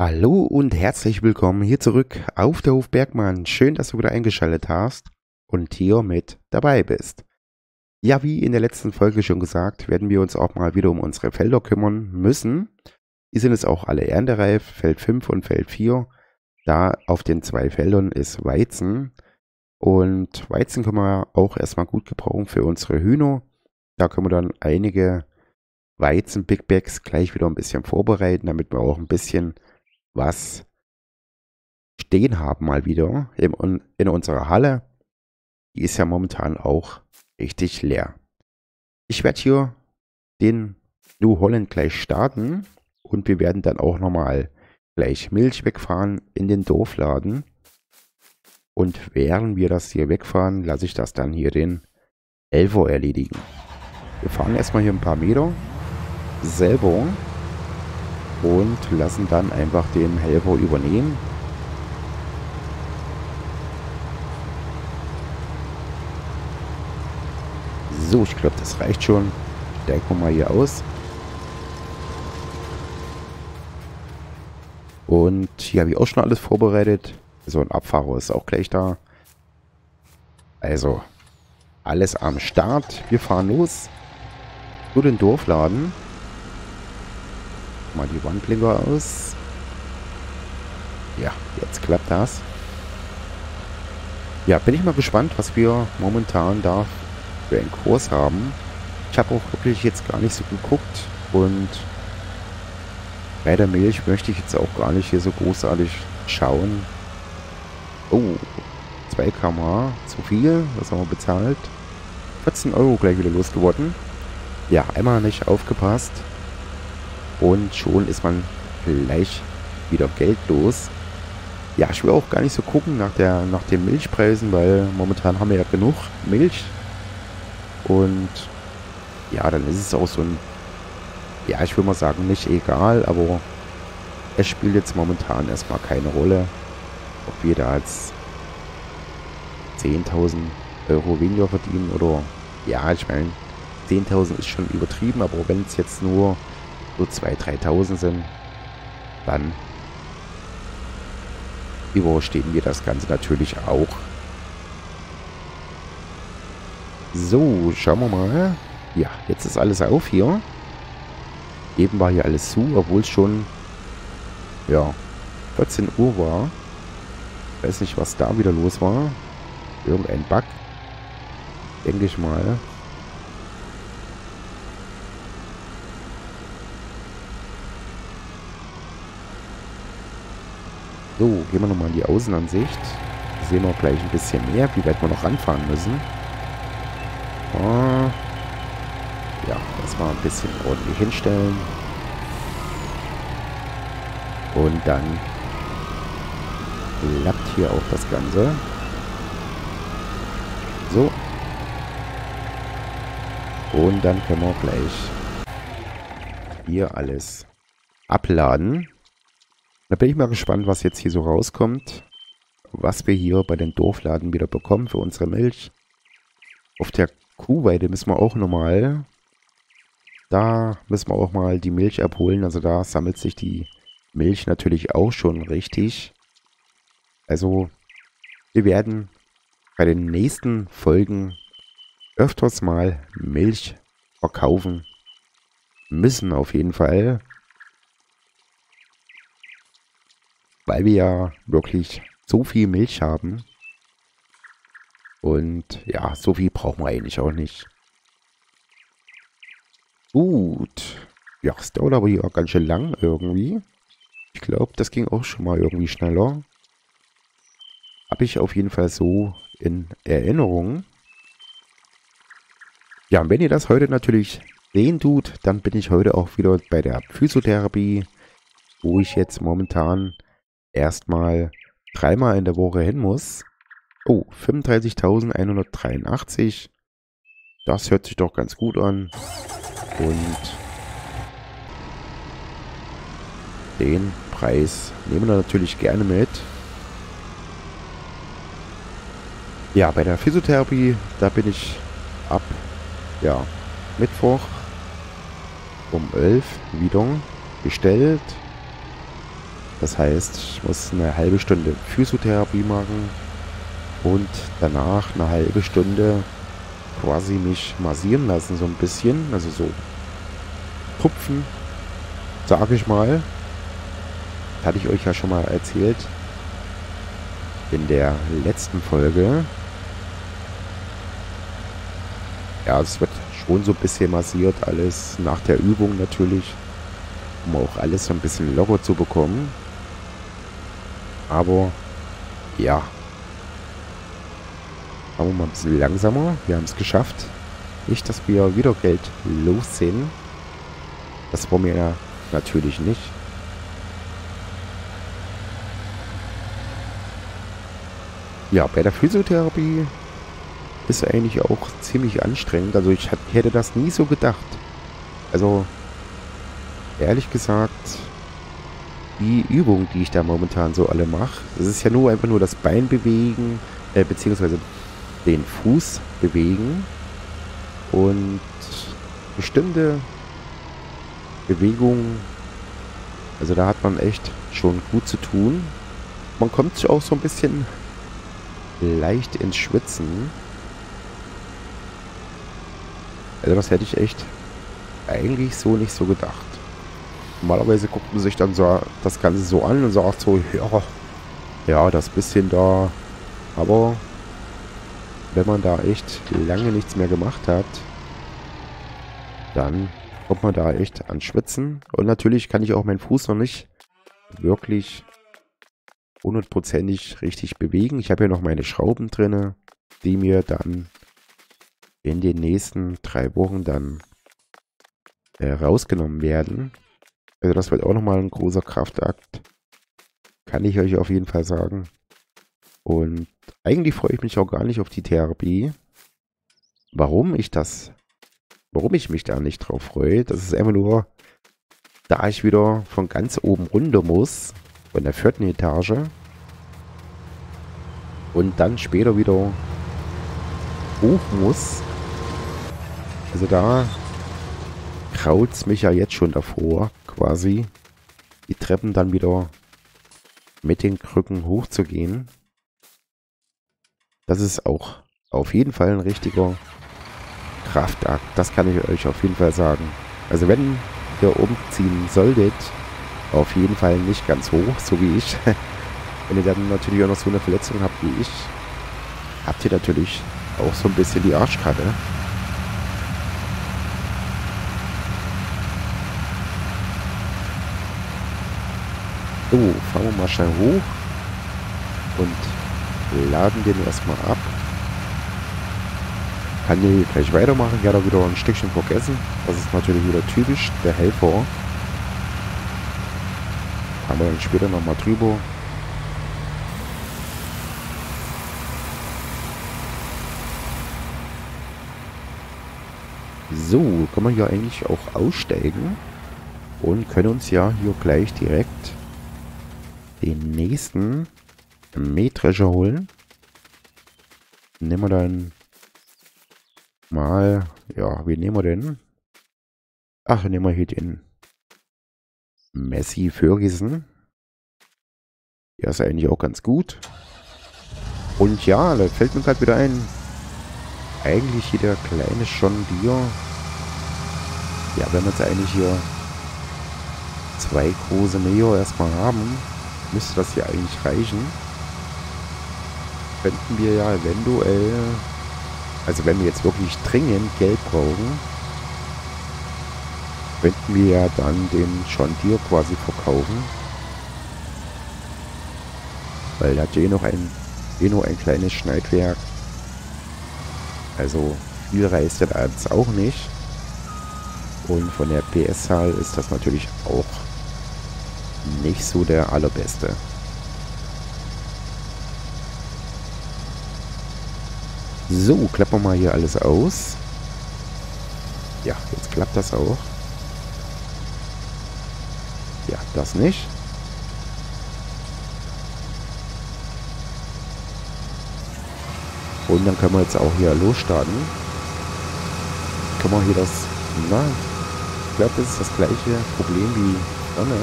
Hallo und herzlich willkommen hier zurück auf der Hof Bergmann. Schön, dass du wieder eingeschaltet hast und hier mit dabei bist. Ja, wie in der letzten Folge schon gesagt, werden wir uns auch mal wieder um unsere Felder kümmern müssen. Hier sind es auch alle erntereif, Feld 5 und Feld 4. Da auf den zwei Feldern ist Weizen. Und Weizen können wir auch erstmal gut gebrauchen für unsere Hühner. Da können wir dann einige Weizen-Big Bags gleich wieder ein bisschen vorbereiten, damit wir auch ein bisschen was stehen haben mal wieder in unserer Halle. Die ist ja momentan auch richtig leer. Ich werde hier den New Holland gleich starten und wir werden dann auch nochmal gleich Milch wegfahren in den Dorfladen. Und während wir das hier wegfahren, lasse ich das dann hier den Elvo erledigen. Wir fahren erstmal hier ein paar Meter selber und lassen dann einfach den Helfer übernehmen. So, ich glaube, das reicht schon. Steigen wir mal hier aus. Und hier habe ich auch schon alles vorbereitet. So, ein Abfahrer ist auch gleich da. Also, alles am Start. Wir fahren los zu den Dorfladen. Mal die Wandlinger aus. Ja, jetzt klappt das. Ja, bin ich mal gespannt, was wir momentan da für einen Kurs haben. Ich habe auch wirklich jetzt gar nicht so geguckt und bei der Milch möchte ich jetzt auch gar nicht hier so großartig schauen. Oh, 2 km/h, zu viel, was haben wir bezahlt? 14 Euro gleich wieder losgeworden. Ja, einmal nicht aufgepasst. Und schon ist man gleich wieder geldlos. Ja, ich will auch gar nicht so gucken nach den Milchpreisen, weil momentan haben wir ja genug Milch. Und ja, dann ist es auch so ein, ja, ich will mal sagen, nicht egal, aber es spielt jetzt momentan erstmal keine Rolle, ob wir da jetzt 10.000 Euro weniger verdienen oder, ja, ich meine, 10.000 ist schon übertrieben, aber wenn es jetzt nur so 2.000, 3.000 sind, dann überstehen wir das Ganze natürlich auch. So, schauen wir mal. Ja, jetzt ist alles auf hier. Eben war hier alles zu, obwohl es schon, ja, 14 Uhr war. Ich weiß nicht, was da wieder los war. Irgendein Bug, denke ich mal. So, gehen wir nochmal in die Außenansicht. Da sehen wir gleich ein bisschen mehr, wie weit wir noch ranfahren müssen. Ja, das mal ein bisschen ordentlich hinstellen. Und dann klappt hier auch das Ganze. So. Und dann können wir gleich hier alles abladen. Da bin ich mal gespannt, was jetzt hier so rauskommt. Was wir hier bei den Dorfladen wieder bekommen für unsere Milch. Auf der Kuhweide müssen wir auch nochmal. Da müssen wir auch mal die Milch abholen. Also da sammelt sich die Milch natürlich auch schon richtig. Also wir werden bei den nächsten Folgen öfters mal Milch verkaufen müssen auf jeden Fall. Weil wir ja wirklich so viel Milch haben. Und ja, so viel brauchen wir eigentlich auch nicht. Gut. Ja, es dauert aber hier auch ganz schön lang irgendwie. Ich glaube, das ging auch schon mal irgendwie schneller. Habe ich auf jeden Fall so in Erinnerung. Ja, und wenn ihr das heute natürlich sehen tut, dann bin ich heute auch wieder bei der Physiotherapie, wo ich jetzt momentan erstmal 3-mal in der Woche hin muss. Oh, 35.183. Das hört sich doch ganz gut an. Und den Preis nehmen wir natürlich gerne mit. Ja, bei der Physiotherapie, da bin ich ab, ja, Mittwoch um 11 wieder bestellt. Das heißt, ich muss eine halbe Stunde Physiotherapie machen und danach eine halbe Stunde quasi mich massieren lassen, so ein bisschen, also so tupfen, sage ich mal. Das hatte ich euch ja schon mal erzählt in der letzten Folge. Ja, es wird schon so ein bisschen massiert, alles nach der Übung natürlich, um auch alles so ein bisschen locker zu bekommen. Aber ja, machen wir mal ein bisschen langsamer. Wir haben es geschafft. Nicht, dass wir wieder Geld losziehen. Das wollen wir ja natürlich nicht. Ja, bei der Physiotherapie ist eigentlich auch ziemlich anstrengend. Also ich hätte das nie so gedacht. Also ehrlich gesagt, die Übung, die ich da momentan so alle mache, das ist ja nur einfach nur das Bein bewegen, beziehungsweise den Fuß bewegen und bestimmte Bewegungen, also da hat man echt schon gut zu tun. Man kommt auch so ein bisschen leicht ins Schwitzen. Also das hätte ich echt eigentlich so nicht so gedacht. Normalerweise guckt man sich dann so das Ganze so an und sagt so, ja, das bisschen da. Aber wenn man da echt lange nichts mehr gemacht hat, dann kommt man da echt an Schwitzen. Und natürlich kann ich auch meinen Fuß noch nicht wirklich hundertprozentig richtig bewegen. Ich habe hier noch meine Schrauben drin, die mir dann in den nächsten 3 Wochen dann rausgenommen werden. Also das wird auch nochmal ein großer Kraftakt. Kann ich euch auf jeden Fall sagen. Und eigentlich freue ich mich auch gar nicht auf die Therapie. Warum ich mich da nicht drauf freue, das ist einfach nur, da ich wieder von ganz oben runter muss, von der 4. Etage. Und dann später wieder hoch muss. Also da kraut es mich ja jetzt schon davor, quasi die Treppen dann wieder mit den Krücken hochzugehen. Das ist auch auf jeden Fall ein richtiger Kraftakt. Das kann ich euch auf jeden Fall sagen. Also wenn ihr umziehen solltet, auf jeden Fall nicht ganz hoch, so wie ich. Wenn ihr dann natürlich auch noch so eine Verletzung habt wie ich, habt ihr natürlich auch so ein bisschen die Arschkarte. So, fahren wir mal schnell hoch und laden den erstmal ab. Kann den gleich weitermachen, ja, da wieder ein Stückchen vergessen. Das ist natürlich wieder typisch, der Helfer. Haben wir dann später nochmal drüber. So, können wir hier eigentlich auch aussteigen und können uns ja hier gleich direkt den nächsten Mähdrescher holen. Nehmen wir dann mal, ja, wie nehmen wir denn? Ach, nehmen wir hier den Massey Ferguson. Der ist eigentlich auch ganz gut. Und ja, da fällt mir gerade wieder ein, eigentlich hier der kleine John Deere. Ja, wenn wir jetzt eigentlich hier 2 große Mäher erstmal haben, müsste das hier eigentlich reichen. Könnten wir ja eventuell, also wenn wir jetzt wirklich dringend Geld brauchen, könnten wir ja dann den John Deere quasi verkaufen. Weil da hat ja eh nur ein kleines Schneidwerk. Also viel reißt er jetzt auch nicht. Und von der PS-Zahl ist das natürlich auch nicht so der allerbeste. So, klappen wir mal hier alles aus. Ja, jetzt klappt das auch. Ja, das nicht. Und dann können wir jetzt auch hier losstarten. Können wir hier das... Na, ich glaube, das ist das gleiche Problem wie vorne.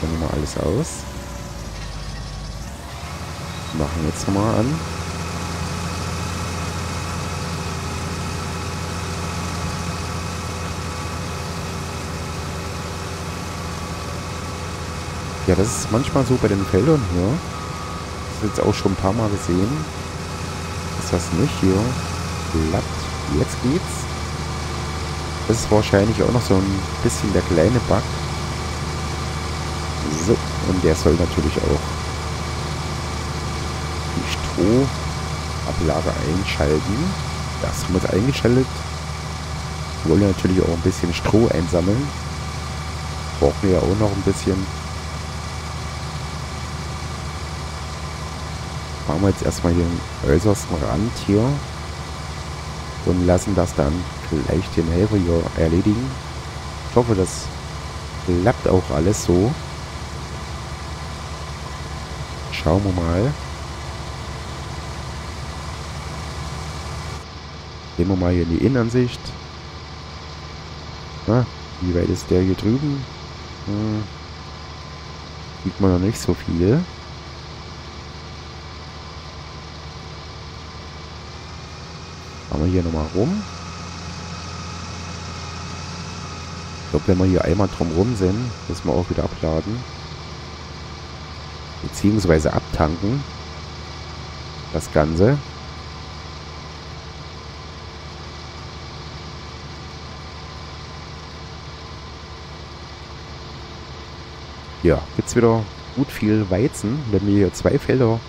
Dann nehmen wir alles aus. Machen jetzt nochmal an. Ja, das ist manchmal so bei den Feldern hier. Das ist jetzt auch schon ein paar Mal gesehen. Ist das nicht hier? Klappt. Jetzt geht's. Das ist wahrscheinlich auch noch so ein bisschen der kleine Bug. So, und der soll natürlich auch die Strohablage einschalten. Das haben wir jetzt eingeschaltet. Wir wollen natürlich auch ein bisschen Stroh einsammeln. Brauchen wir ja auch noch ein bisschen. Machen wir jetzt erstmal hier den äußersten Rand hier und lassen das dann gleich den Helfer hier erledigen. Ich hoffe, das klappt auch alles so. Schauen wir mal. Gehen wir mal hier in die Innenansicht. Na, wie weit ist der hier drüben? Hm. Sieht man noch nicht so viel. Machen wir hier nochmal rum. Ich glaube, wenn wir hier einmal drum rum sind, müssen wir auch wieder abladen. Beziehungsweise abtanken. Das Ganze. Ja, gibt's wieder gut viel Weizen. Wenn wir hier zwei Felder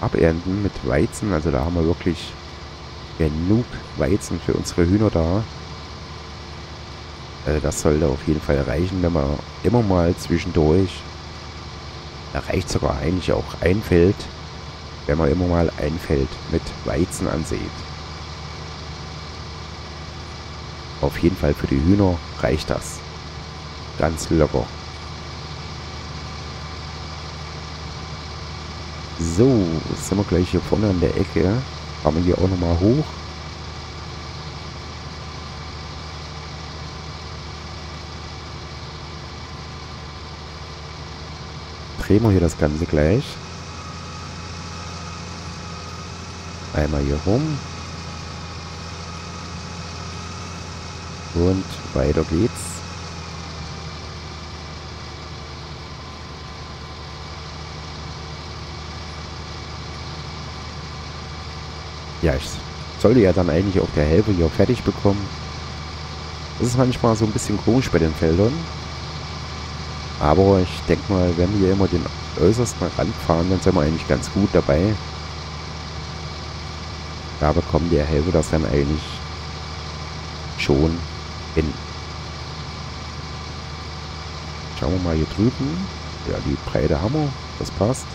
abernten mit Weizen, also da haben wir wirklich genug Weizen für unsere Hühner da. Also das sollte auf jeden Fall reichen, wenn man immer mal zwischendurch, da reicht sogar eigentlich auch ein Feld, wenn man immer mal ein Feld mit Weizen ansät. Auf jeden Fall für die Hühner reicht das. Ganz locker. So, jetzt sind wir gleich hier vorne an der Ecke. Fahren wir hier auch nochmal hoch. Drehen wir hier das Ganze gleich. Einmal hier rum. Und weiter geht's. Ja, ich sollte ja dann eigentlich auch der Helfer hier fertig bekommen. Das ist manchmal so ein bisschen komisch bei den Feldern. Aber ich denke mal, wenn wir immer den äußersten Rand fahren, dann sind wir eigentlich ganz gut dabei. Da bekommt der Helfer das dann eigentlich schon hin. Schauen wir mal hier drüben. Ja, die Breite haben wir. Das passt.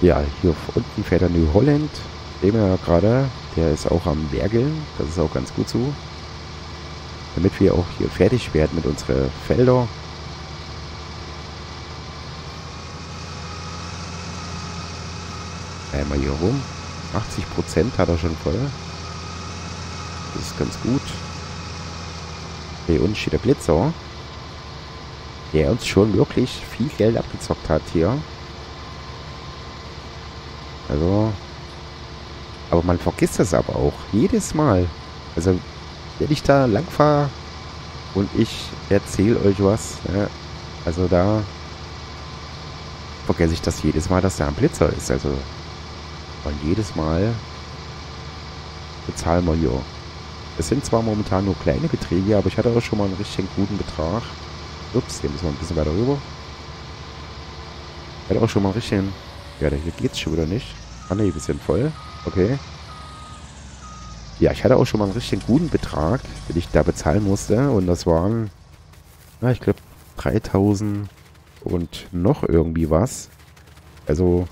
Ja, hier unten fährt der New Holland. Den wir ja gerade. Der ist auch am Werkeln. Das ist auch ganz gut so. Damit wir auch hier fertig werden mit unseren Feldern. Einmal hier rum. 80% hat er schon voll. Das ist ganz gut. Hier unten steht der Blitzer. Der uns schon wirklich viel Geld abgezockt hat hier. Also, aber man vergisst das aber auch. Jedes Mal. Also, wenn ich da lang fahre und ich erzähle euch was, ne? Also da vergesse ich das jedes Mal, dass da ein Blitzer ist. Also, und jedes Mal bezahlen wir hier. Es sind zwar momentan nur kleine Beträge, aber ich hatte auch schon mal einen richtig guten Betrag. Ups, hier müssen wir ein bisschen weiter rüber. Ich hatte auch schon mal einen richtigen. Ja, hier geht's schon wieder nicht. Ah ne, wir sind voll. Okay. Ja, ich hatte auch schon mal einen richtig guten Betrag, den ich da bezahlen musste. Und das waren, na, ich glaube, 3000 und noch irgendwie was. Also,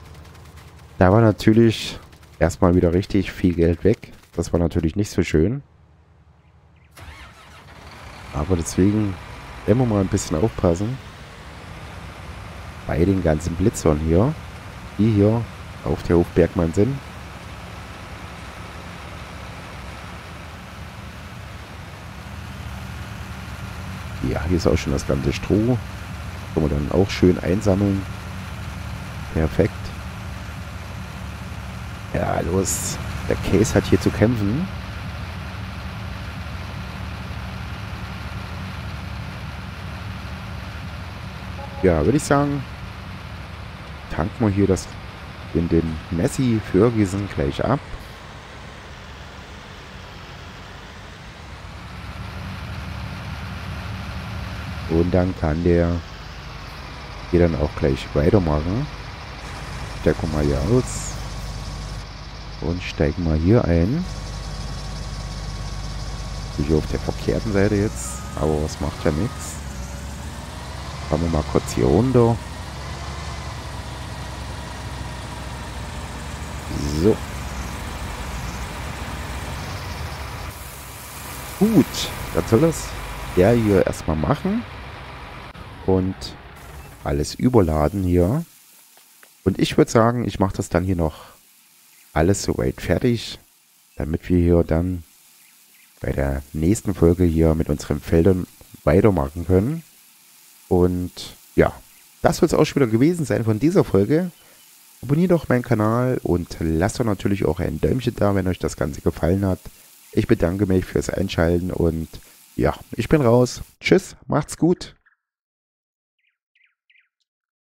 da war natürlich erstmal wieder richtig viel Geld weg. Das war natürlich nicht so schön. Aber deswegen immer mal ein bisschen aufpassen. Bei den ganzen Blitzern hier. Die hier auf der Hof Bergmann sind. Ja, hier ist auch schon das ganze Stroh. Können wir dann auch schön einsammeln. Perfekt. Ja, los. Der Case hat hier zu kämpfen. Ja, würde ich sagen, tanken wir hier das in den Massey Ferguson gleich ab. Und dann kann der hier dann auch gleich weitermachen. Stecken wir mal hier aus. Und steigen mal hier ein. Hier auf der verkehrten Seite jetzt. Aber es macht ja nichts. Fahren wir mal kurz hier runter. So. Gut. Dann soll das der hier erstmal machen. Und alles überladen hier. Und ich würde sagen, ich mache das dann hier noch alles soweit fertig, damit wir hier dann bei der nächsten Folge hier mit unseren Feldern weitermachen können. Und ja, das soll es auch schon wieder gewesen sein von dieser Folge. Abonniert doch meinen Kanal und lasst doch natürlich auch ein Däumchen da, wenn euch das Ganze gefallen hat. Ich bedanke mich fürs Einschalten und ja, ich bin raus. Tschüss, macht's gut.